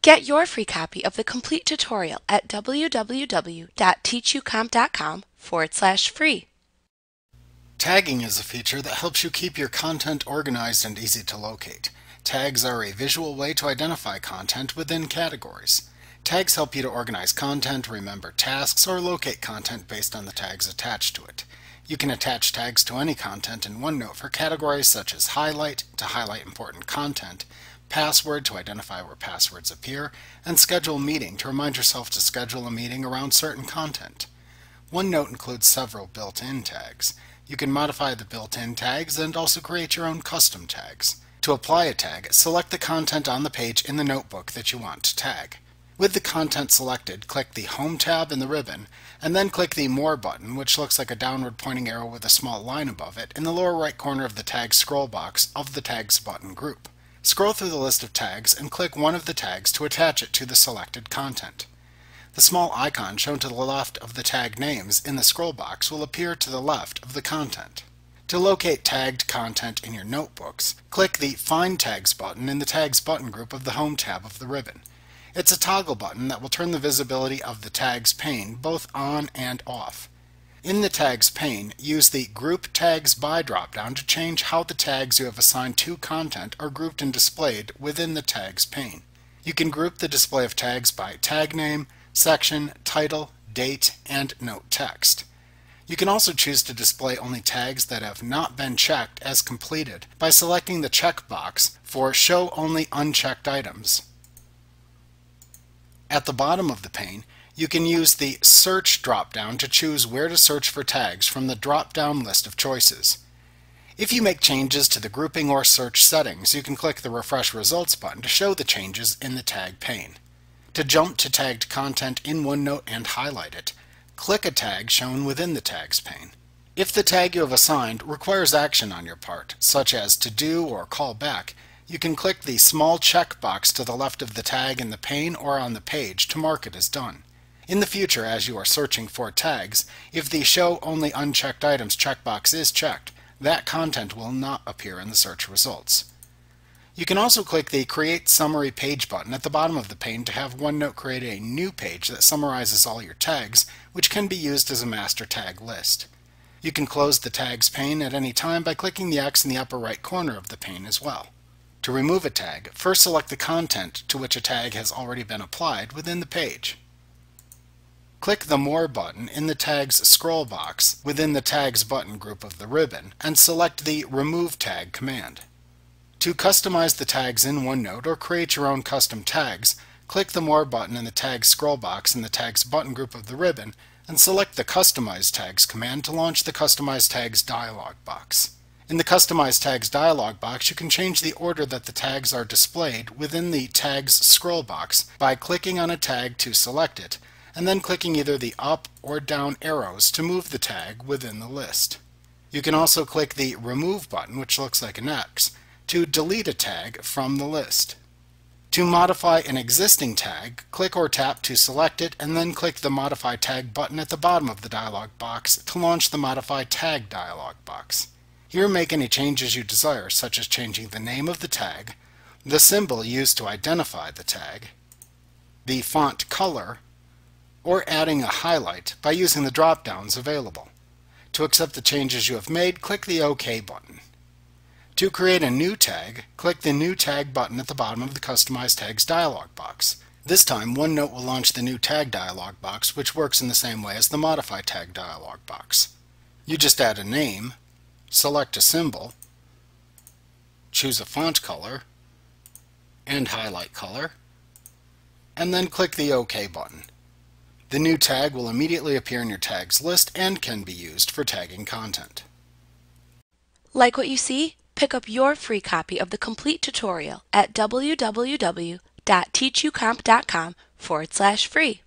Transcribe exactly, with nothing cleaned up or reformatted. Get your free copy of the complete tutorial at www.teachucomp.com forward slash free. Tagging is a feature that helps you keep your content organized and easy to locate. Tags are a visual way to identify content within categories. Tags help you to organize content, remember tasks, or locate content based on the tags attached to it. You can attach tags to any content in OneNote for categories such as highlight to highlight important content, password to identify where passwords appear, and schedule meeting to remind yourself to schedule a meeting around certain content. OneNote includes several built-in tags. You can modify the built-in tags and also create your own custom tags. To apply a tag, select the content on the page in the notebook that you want to tag. With the content selected, click the Home tab in the ribbon, and then click the More button, which looks like a downward pointing arrow with a small line above it, in the lower right corner of the Tags scroll box of the Tags button group. Scroll through the list of tags and click one of the tags to attach it to the selected content. The small icon shown to the left of the tag names in the scroll box will appear to the left of the content. To locate tagged content in your notebooks, click the Find Tags button in the Tags button group of the Home tab of the ribbon. It's a toggle button that will turn the visibility of the Tags pane both on and off. In the Tags pane, use the Group Tags By dropdown to change how the tags you have assigned to content are grouped and displayed within the Tags pane. You can group the display of tags by tag name, section, title, date, and note text. You can also choose to display only tags that have not been checked as completed by selecting the checkbox for Show Only Unchecked Items. At the bottom of the pane, you can use the Search dropdown to choose where to search for tags from the drop-down list of choices. If you make changes to the grouping or search settings, you can click the Refresh Results button to show the changes in the tag pane. To jump to tagged content in OneNote and highlight it, click a tag shown within the Tags pane. If the tag you have assigned requires action on your part, such as to do or call back, you can click the small checkbox to the left of the tag in the pane or on the page to mark it as done. In the future, as you are searching for tags, if the Show Only Unchecked Items checkbox is checked, that content will not appear in the search results. You can also click the Create Summary Page button at the bottom of the pane to have OneNote create a new page that summarizes all your tags, which can be used as a master tag list. You can close the Tags pane at any time by clicking the X in the upper right corner of the pane as well. To remove a tag, first select the content to which a tag has already been applied within the page. Click the More button in the Tags scroll box within the Tags button group of the ribbon and select the Remove Tag command. To customize the tags in OneNote or create your own custom tags, click the More button in the Tags scroll box in the Tags button group of the ribbon and select the Customize Tags command to launch the Customize Tags dialog box. In the Customize Tags dialog box, you can change the order that the tags are displayed within the Tags scroll box by clicking on a tag to select it, and then clicking either the up or down arrows to move the tag within the list. You can also click the Remove button, which looks like an X, to delete a tag from the list. To modify an existing tag, click or tap to select it, and then click the Modify Tag button at the bottom of the dialog box to launch the Modify Tag dialog box. Here, make any changes you desire, such as changing the name of the tag, the symbol used to identify the tag, the font color, or adding a highlight by using the drop-downs available. To accept the changes you have made, click the OK button. To create a new tag, click the New Tag button at the bottom of the Customize Tags dialog box. This time, OneNote will launch the New Tag dialog box, which works in the same way as the Modify Tag dialog box. You just add a name, select a symbol, choose a font color and highlight color, and then click the OK button. The new tag will immediately appear in your tags list and can be used for tagging content. Like what you see? Pick up your free copy of the complete tutorial at www.teachucomp.com forward slash free.